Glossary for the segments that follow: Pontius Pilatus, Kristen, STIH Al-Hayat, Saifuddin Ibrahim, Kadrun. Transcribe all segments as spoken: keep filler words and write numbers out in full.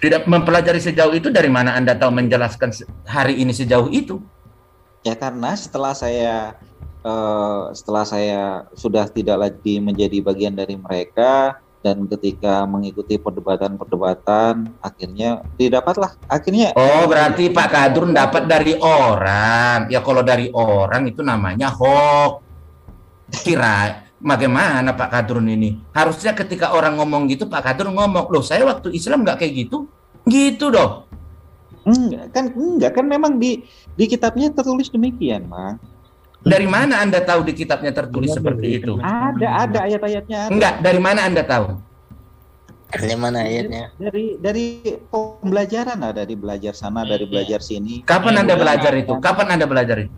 tidak mempelajari sejauh itu, dari mana Anda tahu menjelaskan hari ini sejauh itu? Ya karena setelah saya uh, setelah saya sudah tidak lagi menjadi bagian dari mereka, dan ketika mengikuti perdebatan-perdebatan akhirnya didapatlah akhirnya. Oh, berarti Pak Kadrun dapat dari orang. Ya kalau dari orang itu namanya hoax. Kira bagaimana Pak Kadrun ini? Harusnya ketika orang ngomong gitu Pak Kadrun ngomong, "Loh, saya waktu Islam nggak kayak gitu." Gitu dong. Enggak kan, enggak kan memang di di kitabnya tertulis demikian, Mang. Dari mana Anda tahu di kitabnya tertulis ada, seperti itu? Ada, ada ayat-ayatnya. Ada. Enggak, dari mana Anda tahu? Dari mana ayatnya? Dari dari pembelajaran, ada di belajar sana, dari belajar sini. Kapan Anda belajar itu? Kapan Anda belajar itu?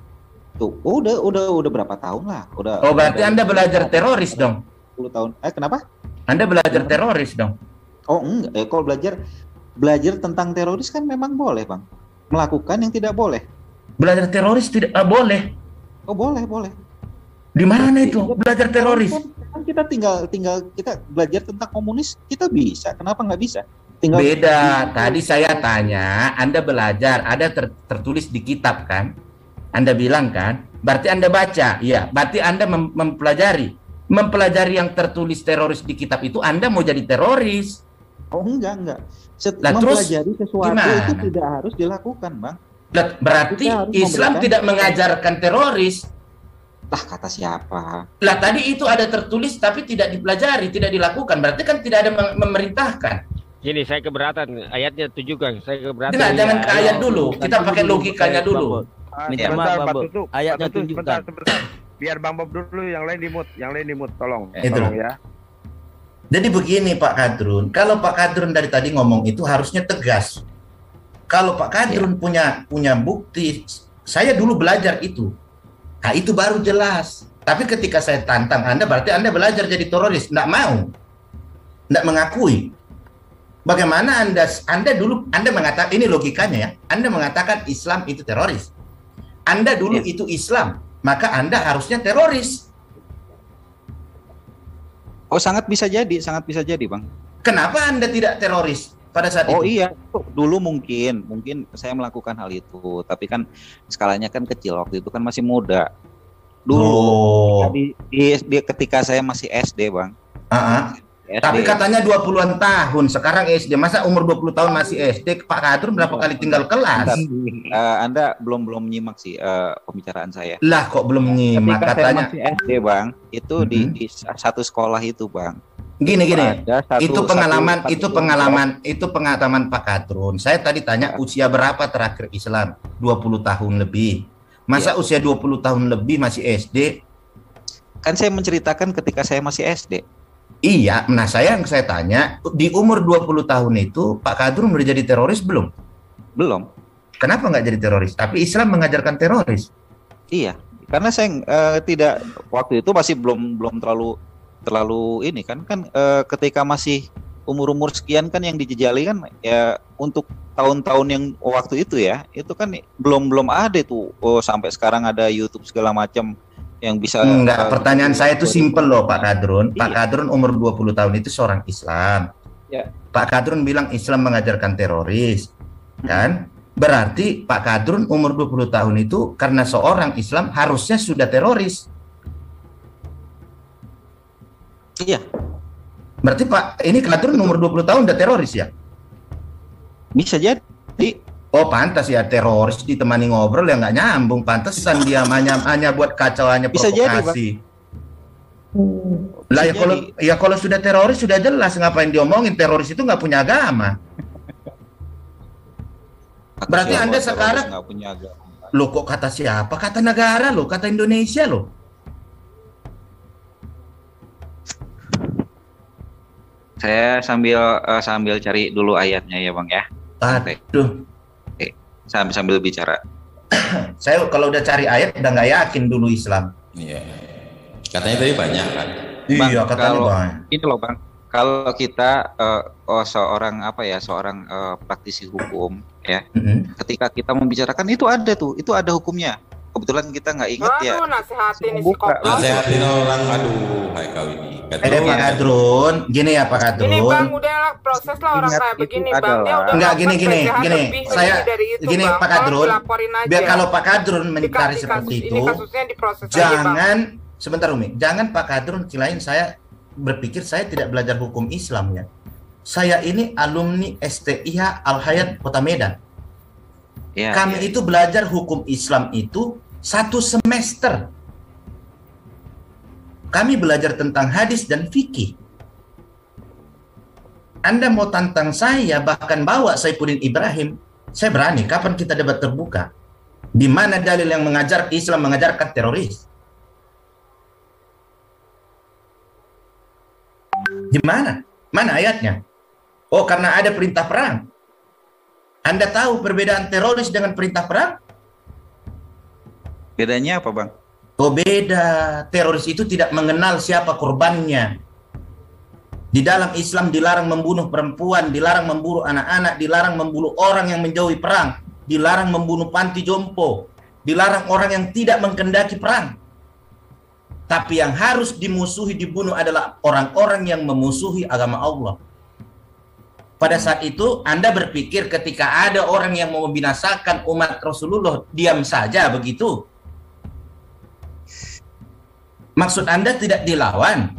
Tuh, udah udah udah berapa tahun lah, udah. Oh, berarti Anda belajar teroris dong. sepuluh tahun. Eh, kenapa? Anda belajar teroris dong. Oh, enggak. Eh, kalau belajar belajar tentang teroris kan memang boleh, Bang. Melakukan yang tidak boleh. Belajar teroris tidak ah, boleh. Oh boleh, boleh. Di mana itu belajar teroris? Kan kita tinggal tinggal kita belajar tentang komunis, kita bisa. Kenapa nggak bisa? Tinggal beda. Tadi saya tanya, Anda belajar, ada ter tertulis di kitab kan? Anda bilang kan? Berarti Anda baca. Iya, berarti Anda mem mempelajari. Mempelajari yang tertulis teroris di kitab itu, Anda mau jadi teroris. Oh enggak, enggak. Setelah mempelajari sesuatu gimana? Itu tidak harus dilakukan, Bang. Berarti Islam tidak mengajarkan teroris. Lah kata siapa? Lah tadi itu ada tertulis tapi tidak dipelajari, tidak dilakukan. Berarti kan tidak ada memerintahkan. Gini, saya keberatan ayatnya tujuh, Kang. Saya keberatan. Tidak, jangan ke ayat dulu. Kita pakai logikanya dulu. Minta maaf, Bang Bob. Ayatnya tujuh, Kang. Biar Bang Bob dulu, yang lain dimut, yang lain dimut, tolong. Tolong ya. Jadi begini Pak Kadrun, kalau Pak Kadrun dari tadi ngomong itu harusnya tegas. Kalau Pak Kadrun ya. punya punya bukti, saya dulu belajar itu, nah itu baru jelas. Tapi ketika saya tantang Anda, berarti Anda belajar jadi teroris, nggak mau, nggak mengakui. Bagaimana Anda Anda dulu Anda mengatakan ini logikanya ya, Anda mengatakan Islam itu teroris, Anda dulu ya. itu Islam, maka Anda harusnya teroris. Oh sangat bisa jadi, sangat bisa jadi Bang. Kenapa Anda tidak teroris? Pada saat oh itu. Iya, dulu mungkin mungkin saya melakukan hal itu, tapi kan skalanya kan kecil, waktu itu kan masih muda. Dulu oh. di, di, di, ketika saya masih S D, Bang. Uh-huh. S D. Tapi katanya dua puluhan tahun, sekarang S D. Masa umur dua puluh tahun masih S D? Pak Kadrun berapa kali tinggal kelas? Uh, anda belum belum nyimak sih uh, pembicaraan saya. Lah kok belum nyimak? Ketika katanya saya masih S D, Bang. Itu mm-hmm. di, di satu sekolah itu, Bang. Gini gini, satu, itu pengalaman, satu, itu pengalaman, satu. itu pengalaman Pak Kadrun. Saya tadi tanya ya. usia berapa terakhir Islam? dua puluh tahun lebih. Masa ya. usia dua puluh tahun lebih masih S D? Kan saya menceritakan ketika saya masih S D. Iya, nah saya yang saya tanya, di umur dua puluh tahun itu Pak Kadrun udah jadi teroris belum? Belum. Kenapa nggak jadi teroris? Tapi Islam mengajarkan teroris. Iya, karena saya uh, tidak, waktu itu masih belum belum terlalu terlalu ini kan kan e, ketika masih umur-umur sekian kan yang dijejali kan ya, untuk tahun-tahun yang waktu itu ya itu kan belum belum ada tuh. Oh, sampai sekarang ada YouTube segala macam yang bisa. Enggak, pertanyaan saya itu simpel loh Pak Kadrun. Iya. Pak Kadrun umur dua puluh tahun itu seorang Islam. Ya. Pak Kadrun bilang Islam mengajarkan teroris. Kan? Berarti Pak Kadrun umur dua puluh tahun itu karena seorang Islam harusnya sudah teroris. Iya. Berarti Pak, ini Kadrun nomor dua puluh tahun udah teroris ya? Bisa jadi. Oh pantas ya, teroris ditemani ngobrol ya nggak nyambung, pantesan dia hanya, hanya buat kacauannya provokasi. Lah ya kalau, ya kalau sudah teroris sudah jelas, ngapain diomongin, teroris itu nggak punya agama. Berarti Anda sekarang nggak punya agama. Loh kok kata siapa? Kata negara loh, kata Indonesia loh. Saya sambil uh, sambil cari dulu ayatnya ya Bang ya. Aduh. Oke, sambil sambil bicara. Saya kalau udah cari ayat udah nggak yakin dulu Islam. Iya. Katanya tadi banyak kan. Bang, iya katanya banyak. Itu loh Bang. Kalau kita uh, oh, seorang apa ya seorang uh, praktisi hukum ya. Mm-hmm. Ketika kita membicarakan itu ada tuh, itu ada hukumnya. kebetulan kita nggak inget ya. Aduh, nasihatin si Kopdol. Nasihatin orang, aduh, Haikal ini. Ada Pak Kadrun, gini ya Pak Kadrun. Gini Bang, udah lah, proses lah orang kayak begini Bang. Enggak, gini, gini, gini. Saya, gini Pak Kadrun, biar kalau Pak Kadrun mencari seperti itu, jangan, sebentar Umi, jangan Pak Kadrun cilain saya berpikir saya tidak belajar hukum Islam ya. Saya ini alumni S T I H Al-Hayat Kota Medan. Ya, kami ya. Itu belajar hukum Islam itu satu semester. Kami belajar tentang hadis dan fikih. Anda mau tantang saya, bahkan bawa Saifuddin Ibrahim, saya berani. Kapan kita debat terbuka? Di mana dalil yang mengajar Islam mengajarkan teroris? Di mana? Mana ayatnya? Oh, karena ada perintah perang. Anda tahu perbedaan teroris dengan perintah perang? Bedanya apa, Bang? Oh, beda. Teroris itu tidak mengenal siapa korbannya. Di dalam Islam dilarang membunuh perempuan, dilarang membunuh anak-anak, dilarang membunuh orang yang menjauhi perang, dilarang membunuh panti jompo, dilarang orang yang tidak mengkendaki perang. Tapi yang harus dimusuhi, dibunuh adalah orang-orang yang memusuhi agama Allah. Pada saat itu Anda berpikir ketika ada orang yang mau membinasakan umat Rasulullah, diam saja begitu? Maksud Anda tidak dilawan?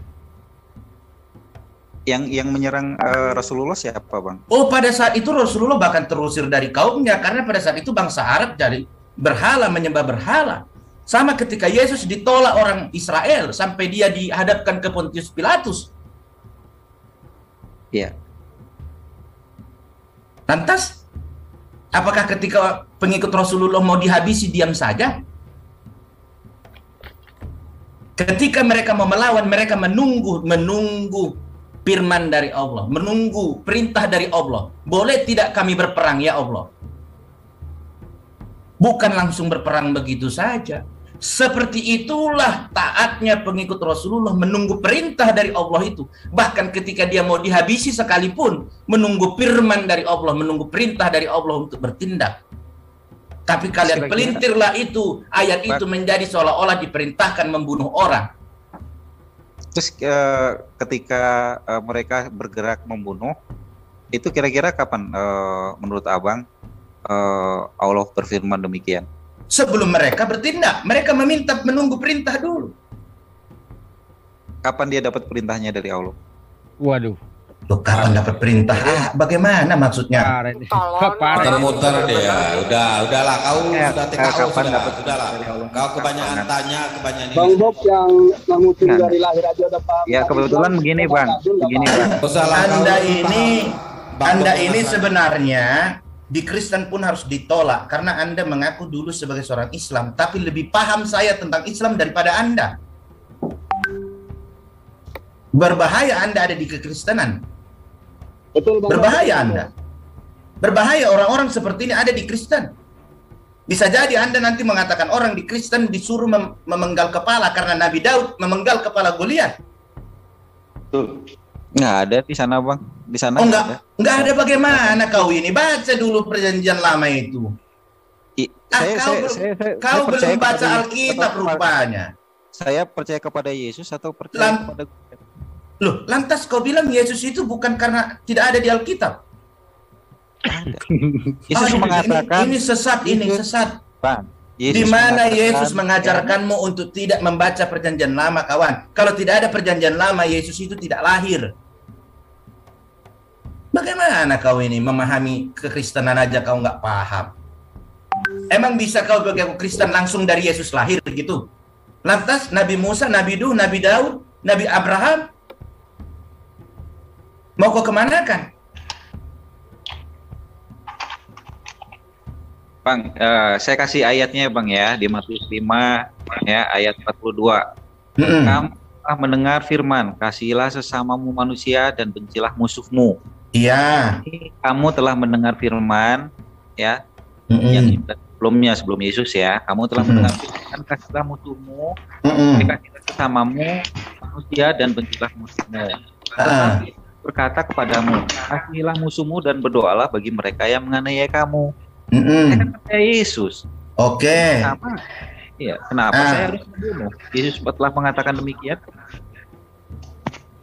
Yang yang menyerang uh, Rasulullah siapa, Bang? Oh, pada saat itu Rasulullah bahkan terusir dari kaumnya, karena pada saat itu bangsa Arab dari berhala, menyembah berhala. Sama ketika Yesus ditolak orang Israel sampai dia dihadapkan ke Pontius Pilatus. Ya. Lantas, apakah ketika pengikut Rasulullah mau dihabisi diam saja? Ketika mereka mau melawan, mereka menunggu, menunggu firman dari Allah, menunggu perintah dari Allah. Boleh tidak kami berperang ya Allah? Bukan langsung berperang begitu saja. Seperti itulah taatnya pengikut Rasulullah, menunggu perintah dari Allah itu. Bahkan ketika dia mau dihabisi sekalipun, menunggu firman dari Allah, menunggu perintah dari Allah untuk bertindak. Tapi kalian pelintirlah itu, ayat itu menjadi seolah-olah diperintahkan membunuh orang. Terus uh, ketika uh, mereka bergerak membunuh, itu kira-kira kapan uh, menurut Abang uh, Allah berfirman demikian? Sebelum mereka bertindak, mereka meminta menunggu perintah dulu. Kapan dia dapat perintahnya dari Allah? Waduh. Loh, kapan dapat perintah? Ah, bagaimana maksudnya? Muter-muter dia. Udah, udahlah kau ya, sudah T K O sudah. Sudahlah. Kau kebanyakan tanya, kebanyakan ini. Bang Bob yang mengutip nah. dari lahir aja udah paham. Ya, kebetulan begini, Bang. Begini, Bang. Anda ini Anda ini sebenarnya di Kristen pun harus ditolak, karena Anda mengaku dulu sebagai seorang Islam, tapi lebih paham saya tentang Islam daripada Anda. Berbahaya Anda ada di kekristenan. Betul, Bang. Berbahaya Anda. Berbahaya orang-orang seperti ini ada di Kristen. Bisa jadi Anda nanti mengatakan orang di Kristen disuruh mem memenggal kepala karena Nabi Daud memenggal kepala Goliat. Betul. Nggak ada di sana, Bang. Di sana oh, nggak ada. Nggak ada bagaimana kau ini? Baca dulu perjanjian lama itu. I, ah, saya, kau saya, saya, saya, kau saya belum baca Alkitab rupanya. Saya percaya kepada Yesus atau percaya Lam, kepada Goliat? Loh, lantas kau bilang Yesus itu bukan karena tidak ada di Alkitab? Ada. Yesus oh, mengatakan ini, ini sesat, ini sesat. Bang. Di mana Yesus mengajarkanmu ya. Untuk tidak membaca perjanjian lama, kawan. Kalau tidak ada perjanjian lama, Yesus itu tidak lahir. Bagaimana kau ini memahami kekristenan aja kau nggak paham? Emang bisa kau bagi aku Kristen langsung dari Yesus lahir gitu? Lantas Nabi Musa, Nabi Nuh, Nabi Daud, Nabi Abraham, mau kau kemanakan? Bang, uh, saya kasih ayatnya Bang ya, di Matius lima ya, ayat empat puluh dua. Mm-hmm. Kamu telah mendengar firman, kasihilah sesamamu manusia dan bencilah musuhmu. Iya. Yeah. Kamu telah mendengar firman ya, mm-hmm. yang sebelumnya, sebelum Yesus ya. Kamu telah mm-hmm. mendengar firman, kasihilah musuhmu, mm-hmm. kasihilah sesamamu manusia dan bencilah musuhmu. Uh. Berkata kepadamu, kasihilah musuhmu dan berdoalah bagi mereka yang menganiaya kamu. Mm-hmm. Saya percaya Yesus. Oke. Okay. ya, kenapa ah. saya harus membunuh? Yesus telah mengatakan demikian.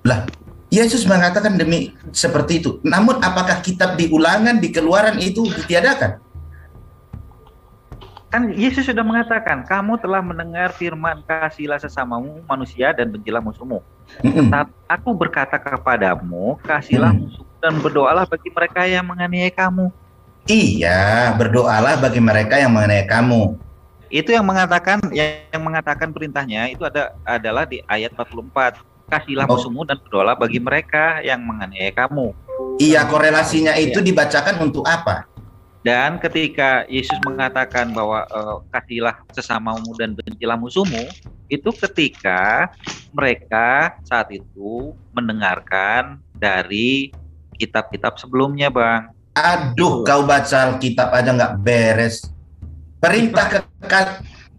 Lah, Yesus mengatakan demi seperti itu. Namun apakah kitab di Ulangan, di Keluaran itu ditiadakan? Kan Yesus sudah mengatakan, kamu telah mendengar firman, kasihilah sesamamu manusia dan bencilah musuhmu. Mm-hmm. Saat aku berkata kepadamu, kasihilah mm-hmm. musuhmu dan berdoalah bagi mereka yang menganiaya kamu. Iya, berdoalah bagi mereka yang menganiaya kamu. Itu yang mengatakan, yang mengatakan perintahnya itu ada adalah di ayat empat puluh empat. Kasihilah oh. musuhmu dan berdoalah bagi mereka yang menganiaya kamu. Iya, korelasinya itu ya. Dibacakan untuk apa? Dan ketika Yesus mengatakan bahwa uh, kasihilah sesamamu dan bencilah musuhmu, itu ketika mereka saat itu mendengarkan dari kitab-kitab sebelumnya, Bang. Aduh, kau baca kitab aja nggak beres. Perintah ke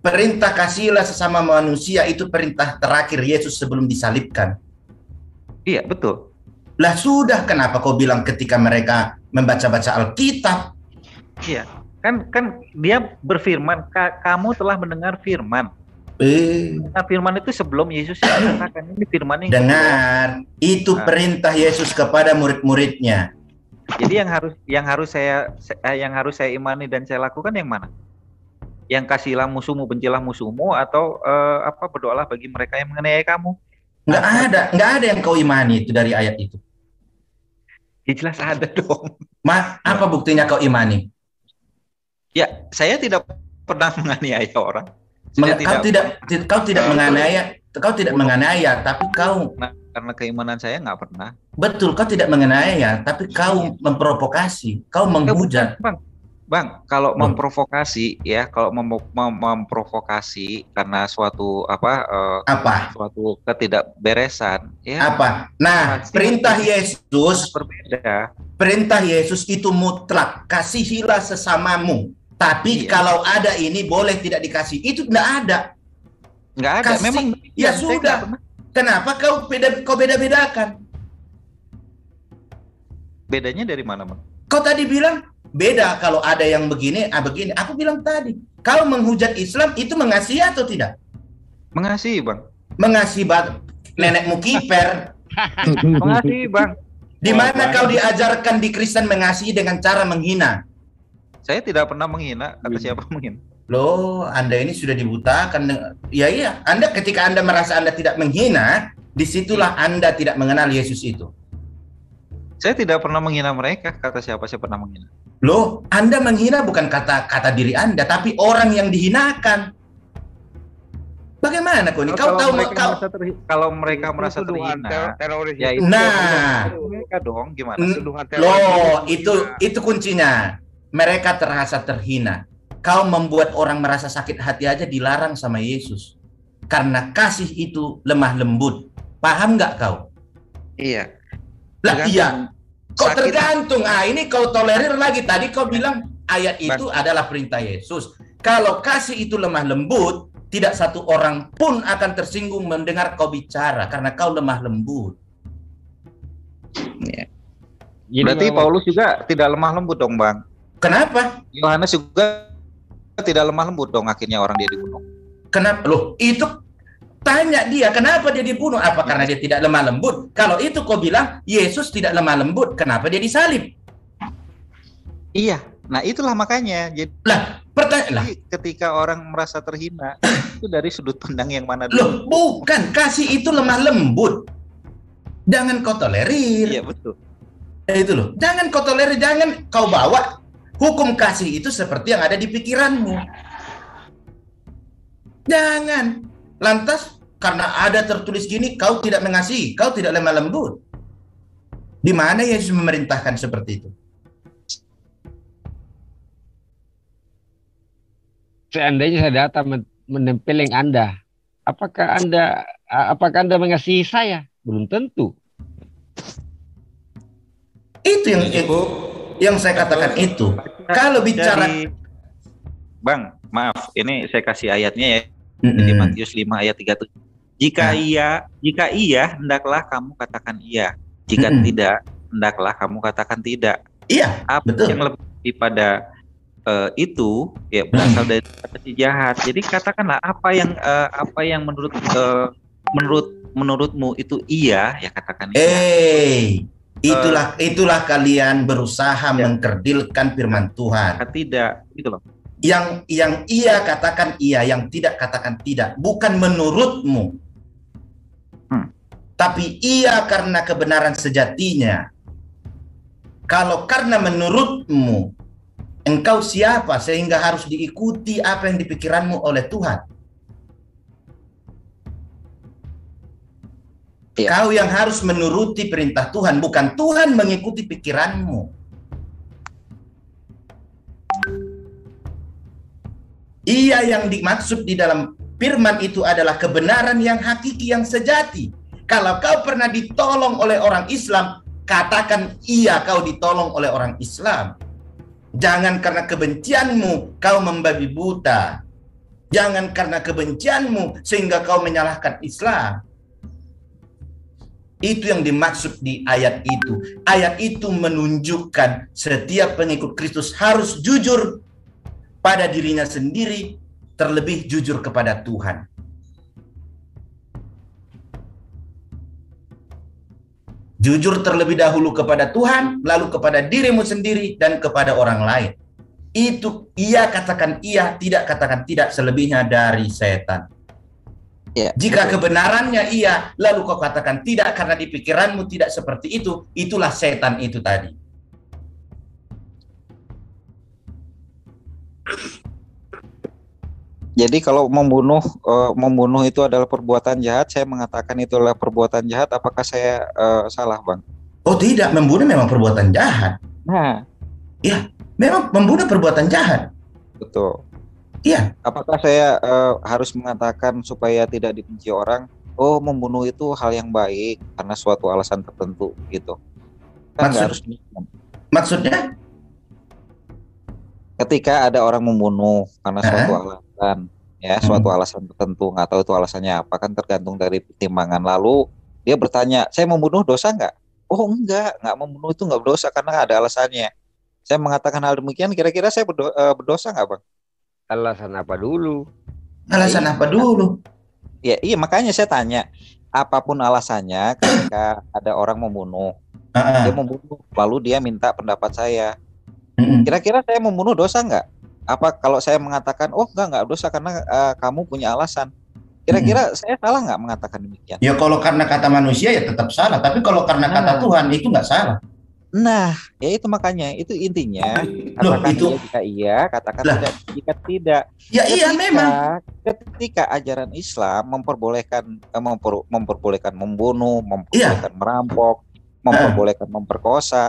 perintah kasihilah sesama manusia itu perintah terakhir Yesus sebelum disalibkan. Iya, betul. Lah sudah, kenapa kau bilang ketika mereka membaca-baca Alkitab? Iya, kan kan dia berfirman, kamu telah mendengar firman. Eh. Nah, firman itu sebelum Yesus katakan ini firman yang dengar. Kedua. Itu nah. perintah Yesus kepada murid-muridnya. Jadi yang harus yang harus saya yang harus saya imani dan saya lakukan yang mana? Yang kasihilah musuhmu, bencilah musuhmu, atau eh, apa berdoalah bagi mereka yang menganiaya kamu? Nggak ada, nggak ada yang kau imani itu dari ayat itu. Ya, jelas ada dong. Ma, apa buktinya kau imani? Ya, saya tidak pernah menganiaya orang. Saya kau tidak, tidak, kau tidak menganiaya, kau tidak menganiaya, tapi kau nah, karena keimanan saya nggak pernah. Betul, kau tidak menganiaya, tapi kau memprovokasi, kau menghujat. Bang, bang, kalau bang. memprovokasi, ya, kalau mem mem memprovokasi karena suatu apa? Eh, apa? Suatu ketidakberesan. Ya, apa? Nah, perintah Yesus berbeda. Perintah Yesus itu mutlak, kasihilah sesamamu. Tapi iya. kalau ada ini boleh tidak dikasih, itu nggak ada. Nggak ada. Kasih, memang ya sudah. Kenapa kau beda kau beda-bedakan? Bedanya dari mana, Bang? Kau tadi bilang beda kalau ada yang begini, ah begini. Aku bilang tadi, kalau menghujat Islam itu mengasihi atau tidak? Mengasihi, Bang. Mengasihi, Bang. Nenekmu kiper. Mengasihi, Bang. Di mana kau diajarkan di Kristen mengasihi dengan cara menghina? Saya tidak pernah menghina, kata siapa menghina. Loh, Anda ini sudah dibutakan. Ya iya, Anda ketika Anda merasa Anda tidak menghina, disitulah Anda tidak mengenal Yesus itu. Saya tidak pernah menghina mereka, kata siapa saya pernah menghina. Loh, Anda menghina bukan kata-kata diri Anda, tapi orang yang dihinakan. Bagaimana kok ini? Kau tahu mereka kau... kalau mereka merasa terhina, teroris ya itu. Nah, mereka dong gimana? Loh, itu itu kuncinya. Mereka terasa terhina. Kau membuat orang merasa sakit hati aja dilarang sama Yesus. Karena kasih itu lemah lembut. Paham nggak kau? Iya. Lah tergantung. Iya. Kau sakit. Tergantung. Ah ini kau tolerir lagi. Tadi kau bilang ayat itu Bang. Adalah perintah Yesus. Kalau kasih itu lemah lembut, tidak satu orang pun akan tersinggung mendengar kau bicara karena kau lemah lembut. Iya. Berarti Paulus juga tidak lemah lembut dong, Bang. Kenapa? Yohanes juga tidak lemah lembut dong, akhirnya orang dia dibunuh. Kenapa? Loh, itu tanya dia, kenapa dia dibunuh? Apa karena dia tidak lemah lembut? Kalau itu kau bilang, Yesus tidak lemah lembut, kenapa dia disalib? Iya, nah itulah makanya. Jadi, lah, pertanyaan, lah. Ketika orang merasa terhina, itu dari sudut pandang yang mana dulu? Loh, bukan, kasih itu lemah lembut. Jangan kau tolerir. Iya, betul. Eh, itu loh, jangan kau tolerir, jangan kau bawa. Hukum kasih itu seperti yang ada di pikiranmu. Jangan. Lantas, karena ada tertulis gini, kau tidak mengasihi, kau tidak lemah lembut. Di mana Yesus memerintahkan seperti itu? Seandainya data menempel yang Anda, apakah Anda apakah Anda mengasihi saya? Belum tentu. Itu yang itu. Yang saya katakan itu, kalau bicara... Dari, bang, maaf, ini saya kasih ayatnya ya, mm-hmm. di Matius lima ayat tiga puluh tujuh. Jika mm. iya, jika iya, hendaklah kamu katakan iya. Jika mm-hmm. tidak, hendaklah kamu katakan tidak. Iya, apa betul. Yang lebih pada Uh, itu ya berasal dari kata si jahat. Jadi katakanlah apa yang uh, apa yang menurut uh, menurut menurutmu itu iya ya katakan. Hey, iya. itulah uh, itulah kalian berusaha ya. mengkerdilkan firman Tuhan. Tidak, gitu loh. Yang yang iya katakan iya, yang tidak katakan tidak. Bukan menurutmu, hmm. tapi iya karena kebenaran sejatinya. Kalau karena menurutmu, engkau siapa sehingga harus diikuti apa yang dipikiranmu oleh Tuhan? Ya. Kau yang harus menuruti perintah Tuhan, bukan Tuhan mengikuti pikiranmu. Ia yang dimaksud di dalam firman itu adalah kebenaran yang hakiki, yang sejati. Kalau kau pernah ditolong oleh orang Islam, katakan iya kau ditolong oleh orang Islam. Jangan karena kebencianmu kau membabi buta. Jangan karena kebencianmu sehingga kau menyalahkan Islam. Itu yang dimaksud di ayat itu. Ayat itu menunjukkan setiap pengikut Kristus harus jujur pada dirinya sendiri, terlebih jujur kepada Tuhan. Jujur terlebih dahulu kepada Tuhan, lalu kepada dirimu sendiri, dan kepada orang lain. Itu iya katakan iya, tidak katakan tidak, selebihnya dari setan. Ya, Jika betul. kebenarannya iya, lalu kau katakan tidak karena di pikiranmu tidak seperti itu, itulah setan itu tadi. Jadi kalau membunuh uh, membunuh itu adalah perbuatan jahat, saya mengatakan itulah perbuatan jahat, apakah saya uh, salah, Bang? Oh tidak, membunuh memang perbuatan jahat. Nah, ya memang membunuh perbuatan jahat. Betul. Iya. Apakah saya uh, harus mengatakan supaya tidak dibenci orang? Oh, membunuh itu hal yang baik karena suatu alasan tertentu gitu. Kan Maksud, harus. Maksudnya? Ketika ada orang membunuh karena suatu uh-huh. alasan, ya suatu hmm. alasan tertentu, nggak tahu itu alasannya apa, kan tergantung dari pertimbangan. Lalu dia bertanya, saya membunuh dosa nggak? Oh enggak, nggak membunuh itu nggak berdosa karena ada alasannya. Saya mengatakan hal demikian, kira-kira saya berdo- berdosa nggak, Bang? Alasan apa dulu? Alasan ya, apa dulu? Ya iya, makanya saya tanya, apapun alasannya, ketika ada orang membunuh, uh-huh. dia membunuh, lalu dia minta pendapat saya. Kira-kira saya membunuh dosa nggak? Apa kalau saya mengatakan, oh nggak nggak dosa karena uh, kamu punya alasan. Kira-kira hmm. saya salah nggak mengatakan demikian? Ya kalau karena kata manusia ya tetap salah, tapi kalau karena nah. kata Tuhan itu nggak salah. Nah, ya itu makanya, itu intinya. Loh, katakan itu... jika iya, katakan lah. tidak jika tidak. Ya ketika, iya memang. Ketika ajaran Islam memperbolehkan memper, memperbolehkan membunuh, memperbolehkan ya. merampok, memperbolehkan eh. memperkosa.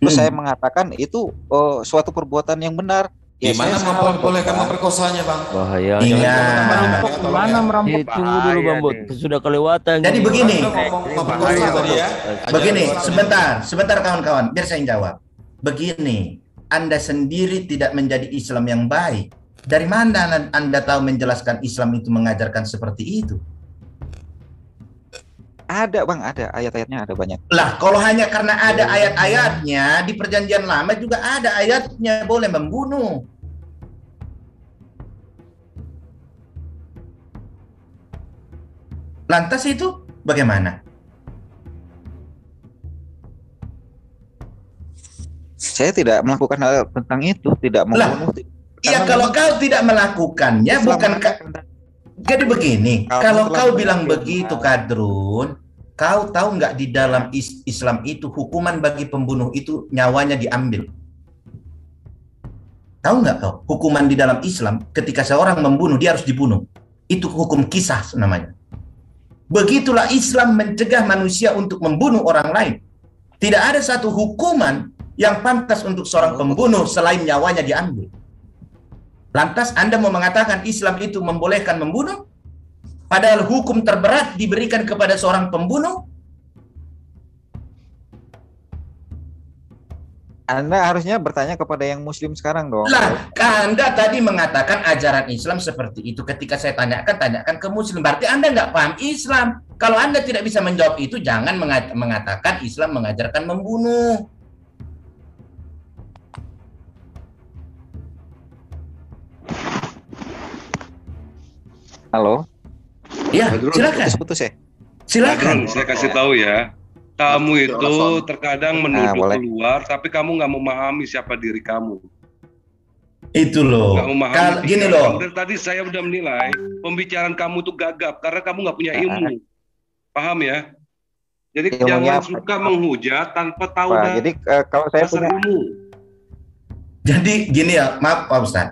Terus hmm. saya mengatakan itu uh, suatu perbuatan yang benar. Ya, gimana memperbolehkan memperkosanya, Bang? Bahaya. Iya. Mana merampok? Tunggu dulu, Bang Bud. Sudah kelewatan. Jadi begini. Memperkosa tadi ya. Begini, sebentar, sebentar kawan-kawan, biar saya jawab. Begini, Anda sendiri tidak menjadi Islam yang baik. Dari mana Anda tahu menjelaskan Islam itu mengajarkan seperti itu? Ada, Bang, ada ayat-ayatnya, ada banyak. Lah, kalau hanya karena ada ayat-ayatnya, di Perjanjian Lama juga ada ayatnya boleh membunuh. Lantas itu bagaimana? Saya tidak melakukan hal tentang itu, tidak membunuh. Iya, kalau kau tidak melakukannya, bukan ka- Jadi begini, kalau, kalau kau bilang begitu, Kadrun, kau tahu nggak di dalam is- Islam itu hukuman bagi pembunuh itu nyawanya diambil? Tahu nggak kau? Hukuman di dalam Islam ketika seorang membunuh dia harus dibunuh. Itu hukum kisah namanya. Begitulah Islam mencegah manusia untuk membunuh orang lain. Tidak ada satu hukuman yang pantas untuk seorang pembunuh selain nyawanya diambil. Lantas Anda mau mengatakan Islam itu membolehkan membunuh? Padahal hukum terberat diberikan kepada seorang pembunuh? Anda harusnya bertanya kepada yang muslim sekarang dong. Lah, Anda tadi mengatakan ajaran Islam seperti itu. Ketika saya tanyakan, tanyakan ke muslim. Berarti Anda nggak paham Islam. Kalau Anda tidak bisa menjawab itu, jangan mengatakan Islam mengajarkan membunuh. Halo. Iya, silakan. Putus ya. Silakan. Saya kasih tahu ya. Kamu itu terkadang menuduh nah, keluar, tapi kamu nggak memahami siapa diri kamu. Itu loh. Nggak memahami. Kal- gini loh. Dari tadi saya udah menilai pembicaraan kamu tuh gagap karena kamu nggak punya ilmu. Paham ya? Jadi ilmunya jangan suka apa? Menghujat tanpa tahu. Nah, jadi uh, kalau saya punya ilmu. Jadi gini ya, maaf Pak Ustaz.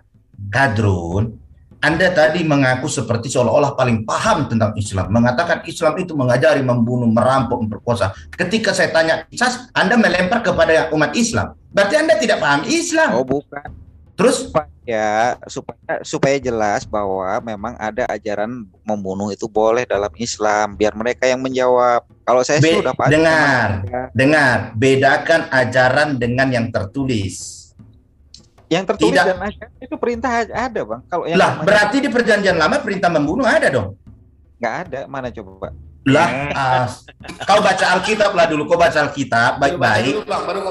Kadrun, Anda tadi mengaku seperti seolah-olah paling paham tentang Islam, mengatakan Islam itu mengajari membunuh, merampok, memperkosa. Ketika saya tanya Isas, Anda melempar kepada umat Islam. Berarti Anda tidak paham Islam. Oh, bukan. Terus ya, supaya supaya jelas bahwa memang ada ajaran membunuh itu boleh dalam Islam, biar mereka yang menjawab. Kalau saya Be- sudah paham. Dengar, dengar, bedakan ajaran dengan yang tertulis. Yang tertulis tidak. Dan ajaran itu perintah ada, Bang. Kalau yang lah, namanya... berarti di perjanjian lama perintah membunuh ada dong? Nggak ada, mana coba, Pak? Lah, uh, kau baca Alkitab lah dulu, kau baca Alkitab baik-baik.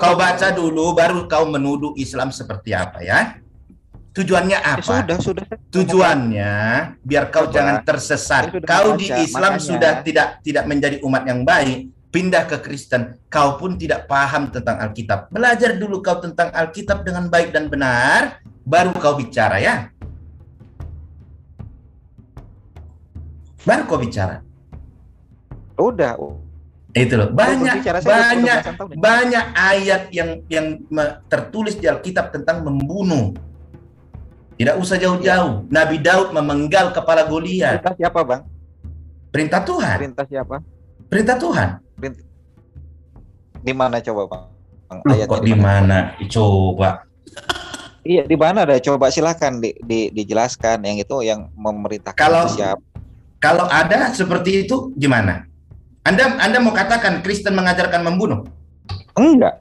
Kau baca dulu, baru kau menuduh Islam seperti apa ya? Tujuannya apa? Ya, sudah, sudah. Tujuannya biar kau coba. Jangan tersesat. Ya, kau baca, di Islam makanya... sudah tidak tidak menjadi umat yang baik. Pindah ke Kristen, kau pun tidak paham tentang Alkitab. Belajar dulu kau tentang Alkitab dengan baik dan benar, baru kau bicara ya. Baru kau bicara. Udah. Itu loh. Banyak bicara, banyak banyak ayat yang yang tertulis di Alkitab tentang membunuh. Tidak usah jauh-jauh. Ya. Nabi Daud memenggal kepala Goliat. Perintah siapa, Bang? Perintah Tuhan. Perintah siapa? Perintah Tuhan. Di mana coba, Pak? Ayatnya kok di mana? Coba. Iya, di mana ada? Coba silakan di, di, dijelaskan yang itu yang memerintahkan kalau, siap. Kalau ada seperti itu gimana? Anda Anda mau katakan Kristen mengajarkan membunuh? Enggak.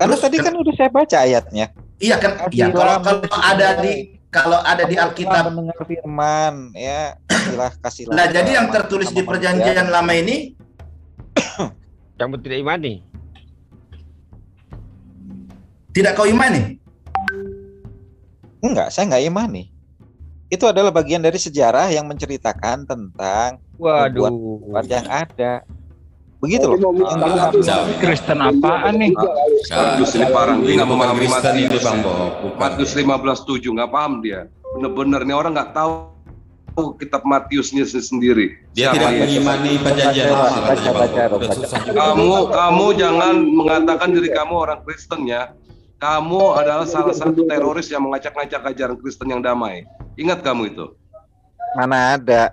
Karena tadi kan udah saya baca ayatnya. Iya kan? Iya, kalau kalau ada di kalau ada di Alkitab mendengar firman ya, silah kasih. Nah, jadi yang tertulis di perjanjian lama ini kamu tidak imani. Tidak kau imani? Enggak, saya enggak imani. Itu adalah bagian dari sejarah yang menceritakan tentang perbuatan yang ada. Begitu loh. Kristen apaan nih? Justru parang ini nggak memahami materi itu Bang Bob. Matius lima belas tujuh nggak paham dia. Bener-bener nih orang nggak tahu kitab Matiusnya sendiri. Dia siapa tidak ya? Mengimani perjanjian lama. Kamu kamu jangan mengatakan diri kamu orang Kristen ya. Kamu adalah salah satu teroris yang mengacak-ngacak ajaran Kristen yang damai. Ingat kamu itu. Mana ada?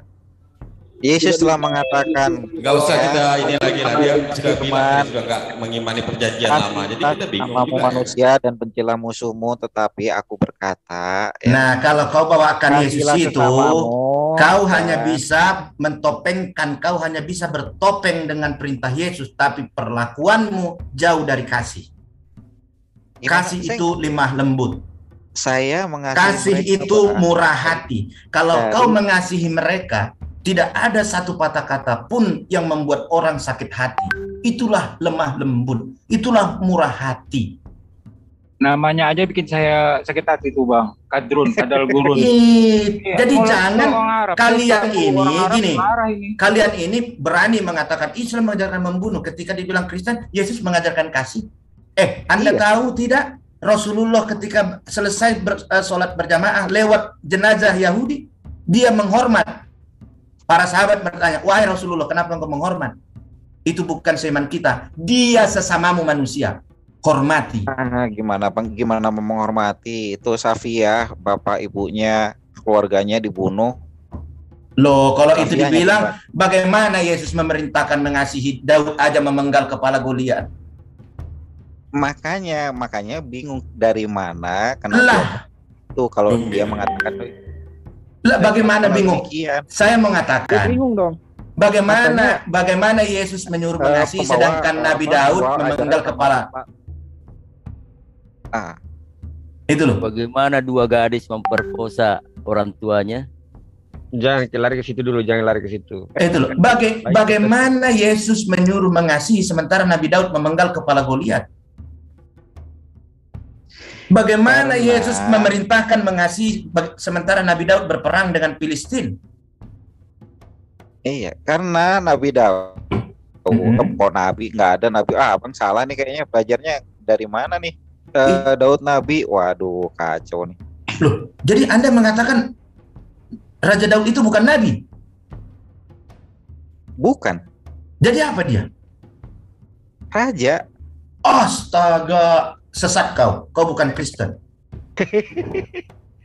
Yesus telah mengatakan. Gak usah kita ini lagi lah dia sudah bilang sudah gak mengimani perjanjian lama. Jadi kita bingung juga. Manusia ya. Dan pencela musuhmu, tetapi aku berkata. Ya, nah kalau kau bawakan Yesus itu, sesamamu, kau ya. hanya bisa mentopengkan, kau hanya bisa bertopeng dengan perintah Yesus, tapi perlakuanmu jauh dari kasih. Kasih ya, itu lemah lembut. Saya mengasihi. Kasih itu murah hati. Kalau dari, kau mengasihi mereka. Tidak ada satu patah kata pun yang membuat orang sakit hati. Itulah lemah lembut. Itulah murah hati. Namanya aja bikin saya sakit hati tuh Bang. Kadrun, kadal gurun. Iya. Jadi orang jangan orang kalian ini, gini, ini. Kalian ini berani mengatakan Islam mengajarkan membunuh. Ketika dibilang Kristen, Yesus mengajarkan kasih. Eh, Anda iya. tahu tidak? Rasulullah ketika selesai ber, uh, sholat berjamaah lewat jenazah Yahudi, dia menghormat. Para sahabat bertanya, wahai Rasulullah, kenapa engkau menghormat? Itu bukan seiman kita. Dia sesamamu manusia. Hormati. Ah, gimana, gimana menghormati? Itu Safiyah, bapak ibunya, keluarganya dibunuh. Loh, kalau Safiyah itu dibilang, juga. Bagaimana Yesus memerintahkan mengasihi Daud aja memenggal kepala Goliat? Makanya, makanya bingung dari mana. Kenapa itu kalau hmm. dia mengatakan lah bagaimana bingung? Saya mengatakan. Bingung dong. Bagaimana Katanya, bagaimana Yesus menyuruh mengasihi sedangkan Nabi Daud memenggal kepala. Ah. Itu loh. Bagaimana dua gadis memperkosa orang tuanya? Jangan lari ke situ dulu, jangan lari ke situ. Itu loh. Baga- bagaimana Yesus menyuruh mengasihi sementara Nabi Daud memenggal kepala Goliat? Bagaimana Yesus memerintahkan mengasihi sementara Nabi Daud berperang dengan Filistin? Iya, karena Nabi Daud, mm-hmm. kok Nabi nggak ada Nabi, ah abang salah nih kayaknya belajarnya dari mana nih e, Daud Nabi, waduh kacau nih. Loh, jadi Anda mengatakan Raja Daud itu bukan Nabi? Bukan. Jadi apa dia? Raja. Astaga, sesat kau, kau bukan Kristen.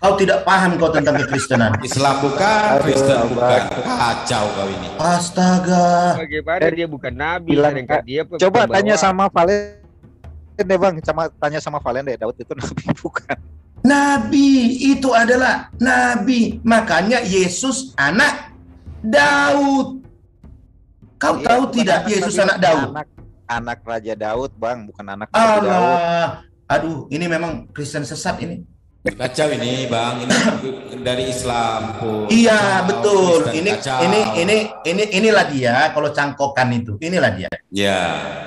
Kau tidak paham kau tentang kekristenan. Islam bukan, Kristen bukan. Kacau kau ini. Astaga. Bagaimana dia bukan Nabi? Bilang, dia coba tanya sama Valen deh bang, sama, tanya sama Valen deh, Daud itu Nabi bukan? Nabi itu adalah Nabi, makanya Yesus anak Daud. Kau ya, tahu tidak anak Yesus anak Daud? Anak, anak Raja Daud bang, bukan anak Raja Daud. Aduh, ini memang Kristen sesat ini. Kacau ini bang, ini dari Islam pun. Iya betul. Ini kacau. ini ini ini inilah dia. Kalau cangkokan itu, inilah dia. Ya.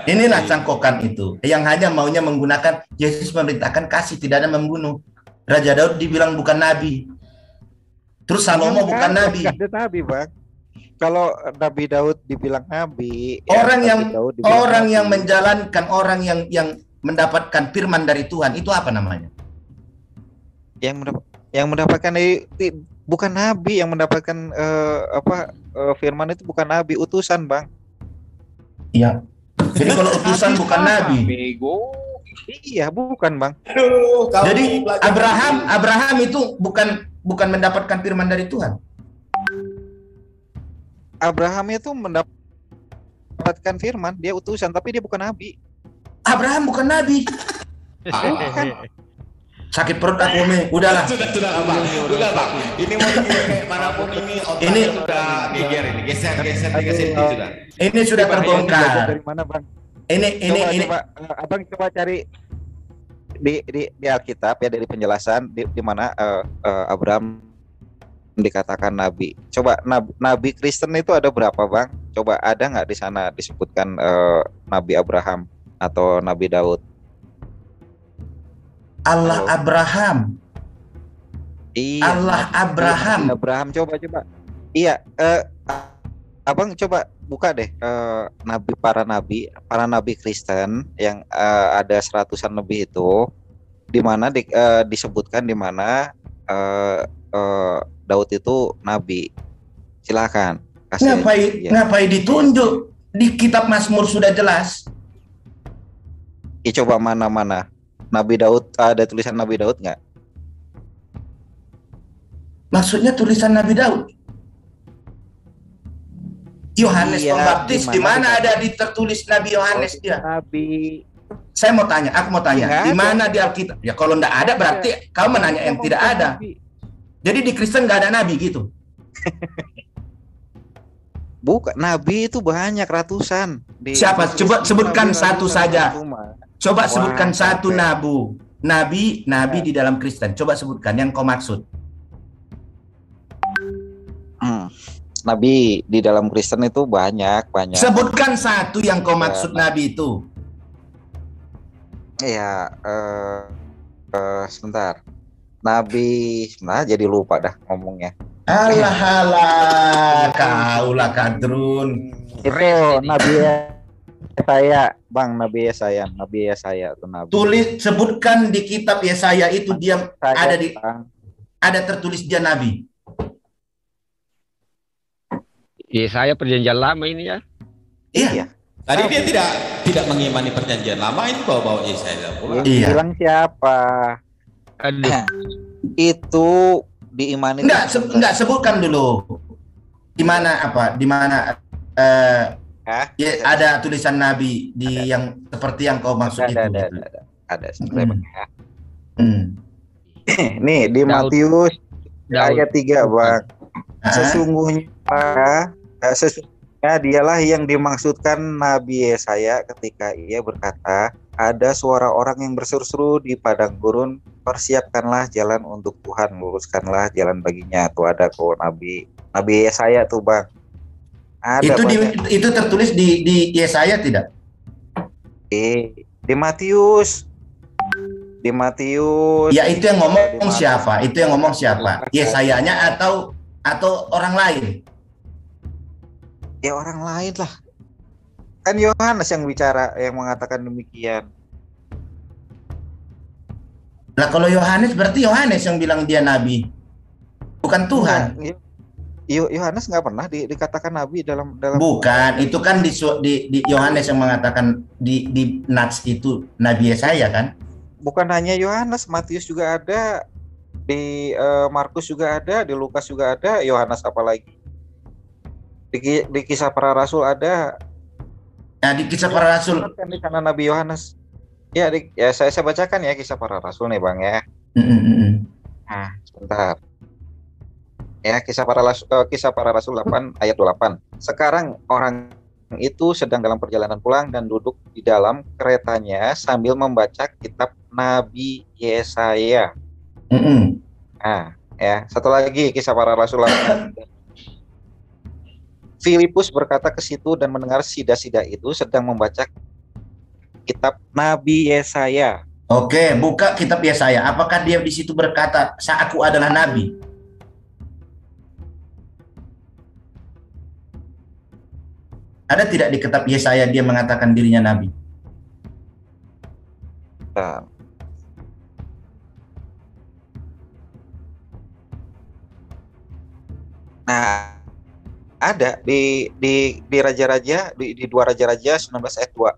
Inilah cangkokan itu yang hanya maunya menggunakan Yesus memerintahkan kasih tidak ada membunuh. Raja Daud dibilang bukan Nabi. Terus Salomo bukan, bukan Nabi. Ada Nabi bang. Kalau Nabi Daud dibilang Nabi. Orang ya, yang dibilang orang Nabi. Yang menjalankan orang yang yang mendapatkan firman dari Tuhan itu apa namanya? Yang mendap- yang mendapatkan bukan nabi, yang mendapatkan uh, apa uh, firman itu bukan nabi, utusan bang. Iya. Jadi kalau utusan bukan nabi. Bego. Iya bukan bang. Aduh, jadi Abraham Abraham itu bukan bukan mendapatkan firman dari Tuhan. Abraham itu mendapatkan firman, dia utusan tapi dia bukan nabi. Abraham bukan nabi. Bukan. Sakit perut aku nih, udahlah. Sudah, sudah, Pak. Udah, Pak. Ini mau kayak manapun ini otak ini, sudah geger ini. Geser, geser, geser ini sudah. Ini sudah terbongkar. Dari mana, Bang? Ini ini coba, ini coba, Abang coba cari di di di Alkitab ya, dari penjelasan di, di mana uh, uh, Abraham dikatakan nabi. Coba nabi, nabi Kristen itu ada berapa, Bang? Coba ada enggak di sana disebutkan uh, Nabi Abraham atau Nabi Daud? Allah halo. Abraham, iya, Allah Nabi, Abraham, Abraham coba coba, iya, eh, abang coba buka deh eh, nabi para nabi, para nabi Kristen yang eh, ada seratusan lebih itu, di mana di, eh, disebutkan di mana eh, eh, Daud itu nabi, silakan. Ngapain ya. Ngapain ditunjuk di kitab Mazmur sudah jelas? Ya coba mana-mana. Nabi Daud ada tulisan Nabi Daud nggak? Maksudnya tulisan Nabi Daud? Yohanes iya, Pembaptis di mana ada ditertulis Nabi Yohanes dia? Nabi. Saya mau tanya, aku mau tanya, di mana di Alkitab? Ya kalau nggak ada berarti ya. Kau menanya yang tidak ada. Jadi di Kristen nggak ada Nabi gitu? Bukan, Nabi itu banyak ratusan. Di siapa? Coba sebutkan Nabi satu Nabi saja. Coba wah, sebutkan satu okay. nabu, nabi, nabi ya. Di dalam Kristen. Coba sebutkan yang kau maksud. Hmm. Nabi di dalam Kristen itu banyak, banyak. Sebutkan satu yang kau maksud ya. Nabi itu. Iya, uh, uh, sebentar. Nabi, nah jadi lupa dah ngomongnya. Alah, alah, kaulah Kadrun. Itu Nabi ya. Saya, Bang, Nabi Yesaya, Nabi Yesaya itu Nabi. Tulis sebutkan di kitab Yesaya itu dia saya, ada di Bang. Ada tertulis dia Nabi. Yesaya perjanjian lama ini ya. Iya. iya. Tadi Nabi. Dia tidak tidak mengimani perjanjian lama ini bawa-bawa Yesaya pulang. Iya. Bilang siapa? Aduh. Itu diimani. Enggak, se- enggak sebutkan dulu. Di mana apa? Di mana eh uh, Hah? Ya, ada tulisan Nabi di ada. Yang seperti yang kau maksud ada, itu. Ada, ada, ada. Ada sebenarnya. Hmm. Hmm. Nih di Daud. Matius Daud. Ayat tiga, Bang. Hah? Sesungguhnya, sesungguhnya dialah yang dimaksudkan Nabi Yesaya ketika ia berkata, ada suara orang yang berseru-seru di padang gurun, persiapkanlah jalan untuk Tuhan, luruskanlah jalan baginya. Tuh ada kok Nabi Nabi Yesaya tuh, Bang. Ada itu di, itu tertulis di di Yesaya tidak? Eh, di Matius. Di Matius. Ya itu yang ngomong siapa? Itu yang ngomong siapa? Yesayanya atau atau orang lain? ya orang lain lah. Kan Yohanes yang bicara, yang mengatakan demikian. Nah kalau Yohanes berarti Yohanes yang bilang dia nabi, bukan Tuhan. Yohanes nggak pernah di, dikatakan nabi dalam dalam. Bukan, itu kan di Yohanes yang mengatakan di di Nats itu Nabi Yesaya kan? Bukan hanya Yohanes, Matius juga ada, di uh, Markus juga ada, di Lukas juga ada, Yohanes apalagi. Di, di Kisah Para Rasul ada. Nah di Kisah Para Rasul kan di sana Nabi Yohanes. Ya, di, ya saya, saya bacakan ya Kisah Para Rasul nih Bang ya. Mm-hmm. Nah, sebentar. Ya, Kisah Para Rasul, Kisah Para Rasul delapan ayat delapan. Sekarang orang itu sedang dalam perjalanan pulang dan duduk di dalam keretanya sambil membaca kitab Nabi Yesaya. Mm-hmm. Nah, ya, satu lagi Kisah Para Rasul delapan. Filipus berkata ke situ dan mendengar sida-sida itu sedang membaca kitab Nabi Yesaya. Oke, buka kitab Yesaya. Apakah dia di situ berkata, "Aku adalah nabi"? Ada tidak di kitab Yesaya dia mengatakan dirinya nabi? Nah. Nah, ada di di di Raja-Raja di, di dua Raja-Raja sembilan belas ayat dua.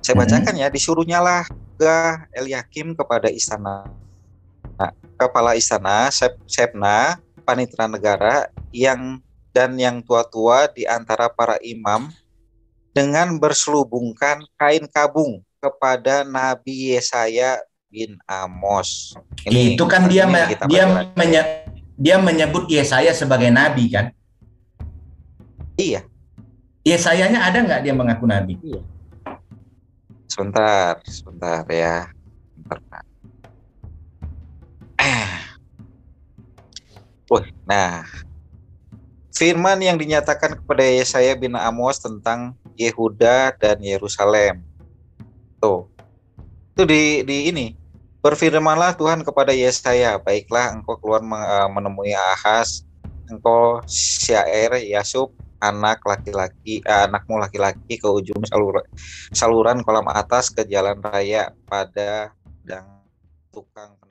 Saya bacakan ya, disuruhnyalah ke Eliakim kepada istana, nah, kepala istana, Sepna, panitera negara, yang dan yang tua-tua di antara para imam dengan berselubungkan kain kabung kepada Nabi Yesaya bin Amos. Ini, itu kan dia me dia, menye dia menyebut Yesaya sebagai nabi kan? Iya. Yesayanya ada nggak dia mengaku nabi? Iya. Sebentar, sebentar ya. Sebentar. Eh. Uh, nah, firman yang dinyatakan kepada Yesaya bin Amos tentang Yehuda dan Yerusalem. Tuh, itu di, di ini. Berfirmanlah Tuhan kepada Yesaya, baiklah engkau keluar menemui Ahaz, engkau syair Yasub, anak laki-laki, eh, anakmu laki-laki ke ujung saluran, saluran kolam atas ke jalan raya pada dan tukang.